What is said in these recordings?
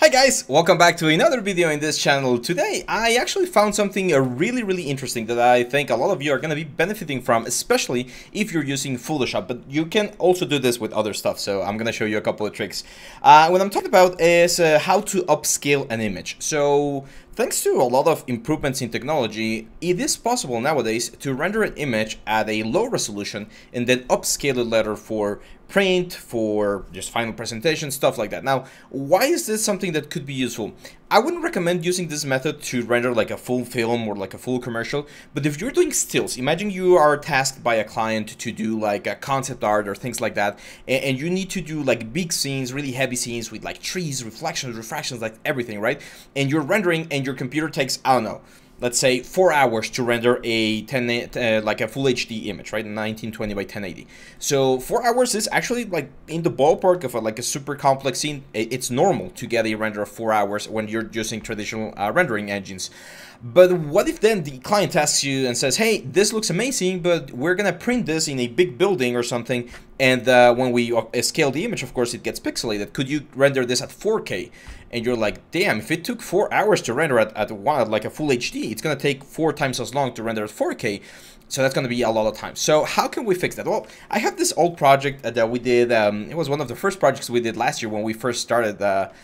Hi guys, welcome back to another video in this channel. Today I actually found something really interesting that I think a lot of you are going to be benefiting from, especially if you're using Photoshop, but you can also do this with other stuff, so I'm going to show you a couple of tricks. What I'm talking about is how to upscale an image. So thanks to a lot of improvements in technology, it is possible nowadays to render an image at a low resolution and then upscale it later for print, for just final presentation, stuff like that. Now, why is this something that could be useful? I wouldn't recommend using this method to render like a full film or like a full commercial, but if you're doing stills, imagine you are tasked by a client to do like a concept art or things like that, and you need to do like big scenes, really heavy scenes with like trees, reflections, refractions, like everything, right? And you're rendering and your computer takes, I don't know, let's say 4 hours to render a like a full HD image, right? 1920 by 1080. So 4 hours is actually like in the ballpark of like a super complex scene. It's normal to get a render of 4 hours when you're using traditional rendering engines. But what if then the client asks you and says, hey, this looks amazing, but we're going to print this in a big building or something. And when we scale the image, of course, it gets pixelated. Could you render this at 4K? And you're like, damn, if it took 4 hours to render at like a full HD, it's going to take 4 times as long to render at 4K. So that's going to be a lot of time. So how can we fix that? Well, I have this old project that we did. It was one of the first projects we did last year when we first started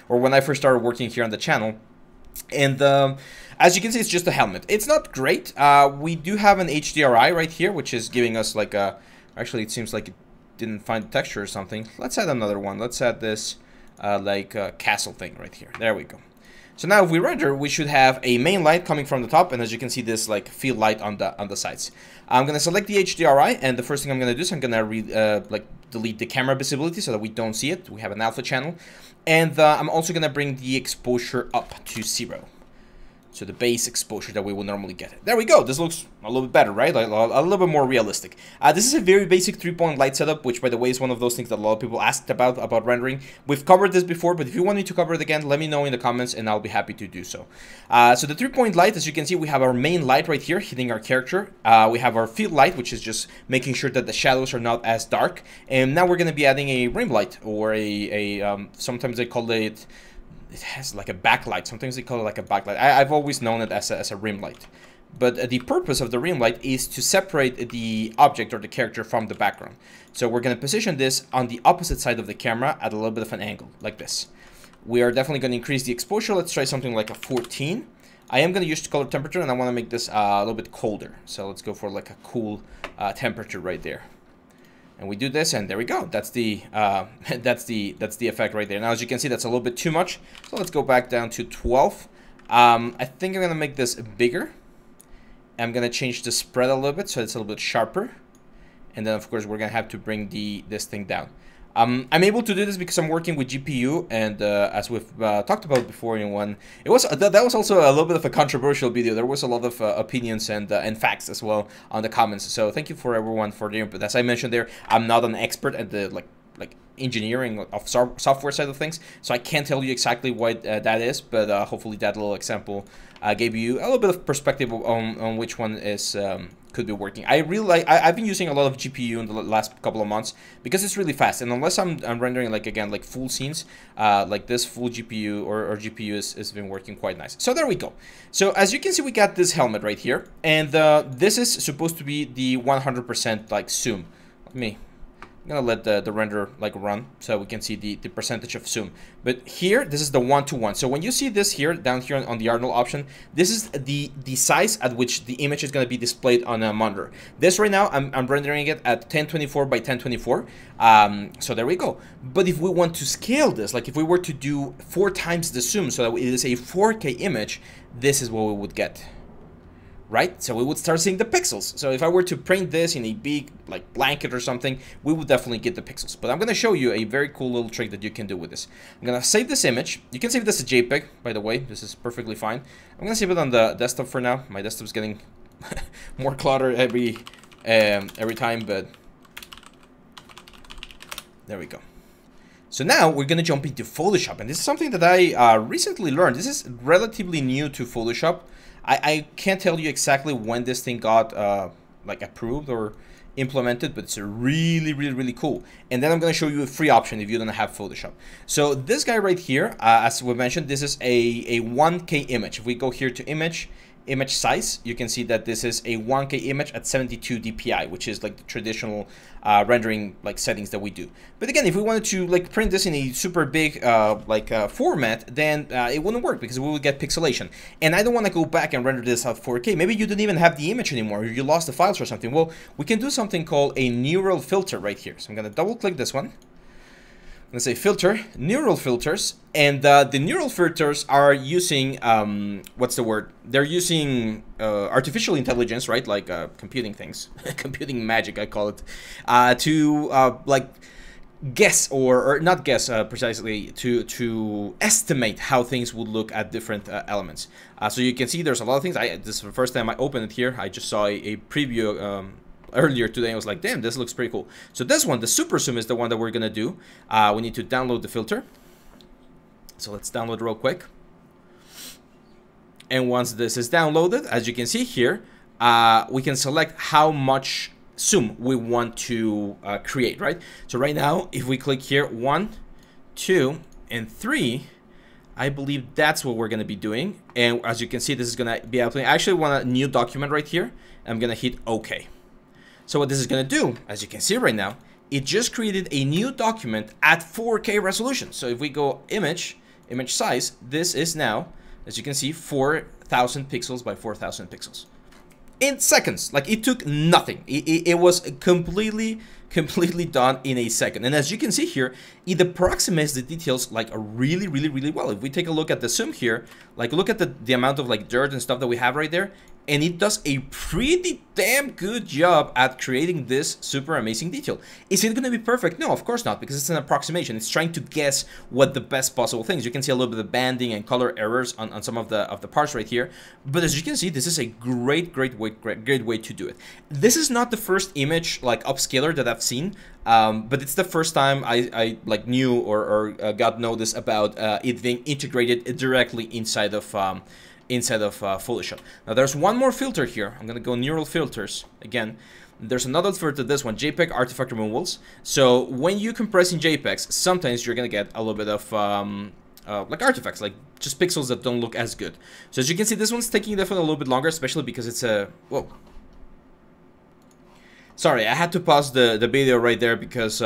or when I first started working here on the channel. And as you can see, it's just a helmet. It's not great. We do have an HDRI right here, which is giving us like a, actually it seems like it didn't find the texture or something. Let's add another one. Let's add this like a castle thing right here. There we go. So now if we render, we should have a main light coming from the top, and as you can see, this like field light on the sides. I'm gonna select the HDRI, and the first thing I'm gonna do is I'm gonna delete the camera visibility so that we don't see it. We have an alpha channel, and I'm also gonna bring the exposure up to 0. So the base exposure that we would normally get. There we go. This looks a little bit better, right? Like, a little bit more realistic. This is a very basic 3-point light setup, which by the way is one of those things that a lot of people asked about rendering. We've covered this before, but if you want me to cover it again, let me know in the comments and I'll be happy to do so. So the 3-point light, as you can see, we have our main light right here hitting our character. We have our field light, which is just making sure that the shadows are not as dark. And now we're going to be adding a rim light, or a sometimes they call it, it has like a backlight. Sometimes they call it like a backlight. I've always known it as a rim light. But the purpose of the rim light is to separate the object or the character from the background. So we're going to position this on the opposite side of the camera at a little bit of an angle, like this. We are definitely going to increase the exposure. Let's try something like a 14. I am going to use color temperature, and I want to make this a little bit colder. So let's go for like a cool temperature right there. And we do this, and there we go. That's the that's the effect right there. Now, as you can see, that's a little bit too much. So let's go back down to 12. I think I'm gonna make this bigger. I'm gonna change the spread a little bit so it's a little bit sharper. And then, of course, we're gonna have to bring this thing down. I'm able to do this because I'm working with GPU, and as we've talked about before in one, it was that was also a little bit of a controversial video. There was a lot of opinions and facts as well on the comments. So thank you for everyone for the input. As I mentioned there, I'm not an expert at the like engineering of software side of things, so I can't tell you exactly what that is, but hopefully that little example gave you a little bit of perspective on which one is could be working. I really like, I've been using a lot of GPU in the last couple of months because it's really fast, and unless I'm rendering like, again, like full scenes, like this full GPU or GPU has been working quite nice. So there we go. So as you can see, we got this helmet right here, and this is supposed to be the 100% like zoom. I'm gonna let the render like run so we can see the percentage of zoom. But here, this is the 1:1. So when you see this here, down here on the Arnold option, this is the size at which the image is gonna be displayed on a monitor. This right now, I'm rendering it at 1024 by 1024. So there we go. But if we want to scale this, like if we were to do 4 times the zoom so that it is a 4K image, this is what we would get. Right? So we would start seeing the pixels. So if I were to print this in a big like blanket or something, we would definitely get the pixels. But I'm going to show you a very cool little trick that you can do with this. I'm going to save this image. You can save this as JPEG, by the way. This is perfectly fine. I'm going to save it on the desktop for now. My desktop's getting more cluttered every time, but there we go. So now we're going to jump into Photoshop, and this is something that I recently learned. This is relatively new to Photoshop. I can't tell you exactly when this thing got like approved, or implemented, but it's really cool. And then I'm going to show you a free option if you don't have Photoshop. So this guy right here, as we mentioned, this is a 1K image. If we go here to image size, you can see that this is a 1K image at 72 DPI, which is like the traditional rendering like settings that we do. But again, if we wanted to like print this in a super big format, then it wouldn't work because we would get pixelation. And I don't want to go back and render this at 4K. Maybe you didn't even have the image anymore, or you lost the files or something. Well, we can do something called a neural filter right here. So I'm going to double click this one. Let's say filter, neural filters, and the neural filters are using, what's the word? They're using artificial intelligence, right? Like computing things, computing magic, I call it, to like guess or not guess precisely, to estimate how things would look at different elements. So you can see there's a lot of things. This is the first time I opened it here. I just saw a preview earlier today. I was like, damn, this looks pretty cool. So this one, the super zoom, is the one that we're gonna do. We need to download the filter, so let's download real quick. And once this is downloaded, as you can see here, we can select how much zoom we want to create, right? So right now, if we click here 1, 2, and 3, I believe that's what we're going to be doing. And as you can see, this is going to be happening. I actually want a new document right here. I'm going to hit OK. So what this is going to do, as you can see right now, it just created a new document at 4K resolution. So if we go image size, this is now, as you can see, 4,000 pixels by 4,000 pixels. In seconds, like it took nothing. It was completely done in a second. And as you can see here, it approximates the details like really well. If we take a look at the zoom here, like look at the amount of like dirt and stuff that we have right there, and it does a pretty damn good job at creating this super amazing detail. Is it gonna be perfect? No, of course not, because it's an approximation. It's trying to guess what the best possible things. You can see a little bit of banding and color errors on some of the parts right here. But as you can see, this is a great way to do it. This is not the first image like upscaler that I've seen, but it's the first time I like knew or got notice about it being integrated directly inside of Photoshop. Now there's one more filter here. I'm gonna go neural filters again. There's another filter, this one, JPEG artifact removals. So when you compress in JPEGs, sometimes you're gonna get a little bit of like artifacts, like just pixels that don't look as good. So as you can see, this one's taking definitely a little bit longer, especially because it's a whoa. Sorry, I had to pause the video right there because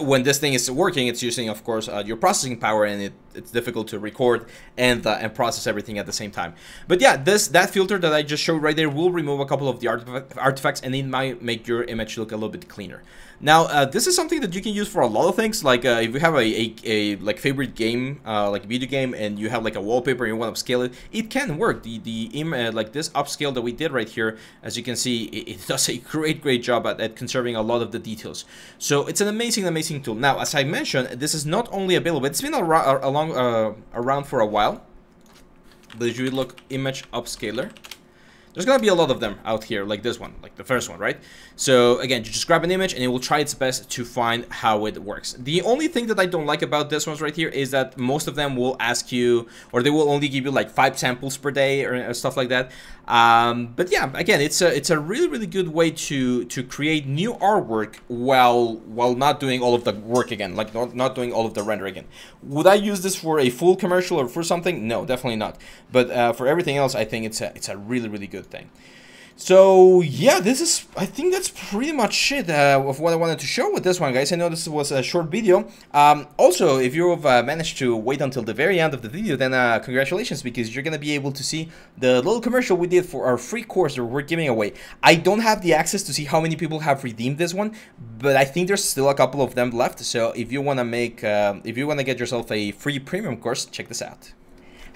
when this thing is working, it's using, of course, your processing power, and it's difficult to record and process everything at the same time. But yeah, that filter that I just showed right there will remove a couple of the artifacts, and it might make your image look a little bit cleaner. Now, this is something that you can use for a lot of things. Like if you have a like favorite game, like video game, and you have like a wallpaper and you want to upscale it, it can work. The image, like this upscale that we did right here, as you can see, it does a great job at conserving a lot of the details. So it's an amazing tool. Now, as I mentioned, this is not only available, it's been around for a while. But if you look image upscaler, there's gonna be a lot of them out here, like this one, like the first one, right? So again, you just grab an image and it will try its best to find how it works. The only thing that I don't like about this one's right here is that most of them will ask you, or they will only give you like 5 samples per day or stuff like that. But yeah, again, it's a really good way to create new artwork while not doing all of the work again, like not doing all of the render again. Would I use this for a full commercial or for something? No, definitely not. But for everything else, I think it's a really good thing. So yeah, this is, I think that's pretty much it of what I wanted to show with this one, guys. I know this was a short video. Also, if you've managed to wait until the very end of the video, then congratulations, because you're gonna be able to see the little commercial we did for our free course that we're giving away. I don't have the access to see how many people have redeemed this one, but I think there's still a couple of them left. So if you wanna get yourself a free premium course, check this out.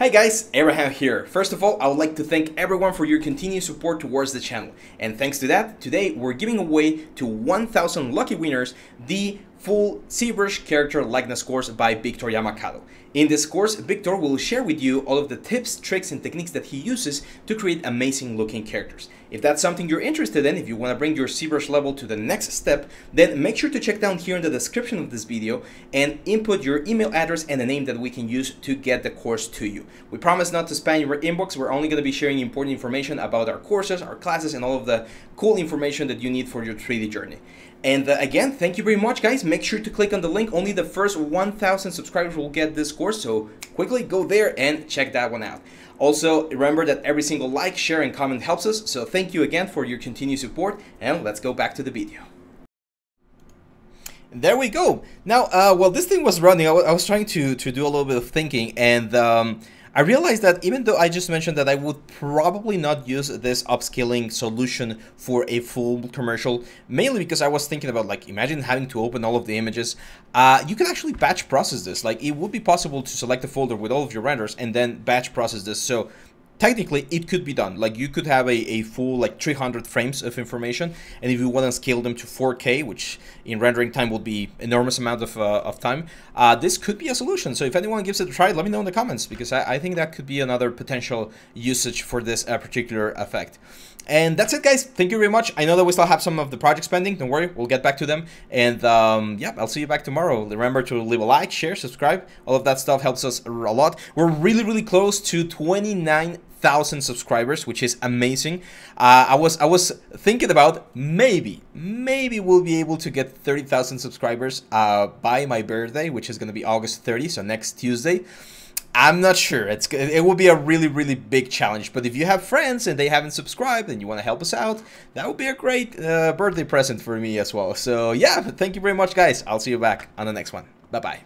Hey guys, Abraham here. First of all, I would like to thank everyone for your continued support towards the channel. And thanks to that, today we're giving away to 1,000 lucky winners the full ZBrush character likeness course by Victor Yamakado. In this course, Victor will share with you all of the tips, tricks, and techniques that he uses to create amazing looking characters. If that's something you're interested in, if you want to bring your ZBrush level to the next step, then make sure to check down here in the description of this video and input your email address and a name that we can use to get the course to you. We promise not to spam your inbox. We're only going to be sharing important information about our courses, our classes, and all of the cool information that you need for your 3D journey. And again, thank you very much, guys. Make sure to click on the link. Only the first 1,000 subscribers will get this course, so quickly go there and check that one out. Also, remember that every single like, share, and comment helps us, so thank you again for your continued support, and let's go back to the video. There we go. Now, while this thing was running, I was trying to do a little bit of thinking, and I realized that even though I just mentioned that I would probably not use this upscaling solution for a full commercial, mainly because I was thinking about, like, imagine having to open all of the images. You can actually batch process this. Like, it would be possible to select a folder with all of your renders and then batch process this. So technically, it could be done. Like, you could have a full, like, 300 frames of information, and if you want to scale them to 4K, which in rendering time would be enormous amount of time, this could be a solution. So if anyone gives it a try, let me know in the comments, because I think that could be another potential usage for this particular effect. And that's it, guys. Thank you very much. I know that we still have some of the projects pending. Don't worry, we'll get back to them. And yeah, I'll see you back tomorrow. Remember to leave a like, share, subscribe. All of that stuff helps us a lot. We're really, really close to 29,000 subscribers, which is amazing. I was thinking about maybe we'll be able to get 30,000 subscribers by my birthday, which is going to be August 30, so next Tuesday. I'm not sure. It will be a really, really big challenge. But if you have friends and they haven't subscribed and you want to help us out, that would be a great birthday present for me as well. So yeah, thank you very much, guys. I'll see you back on the next one. Bye-bye.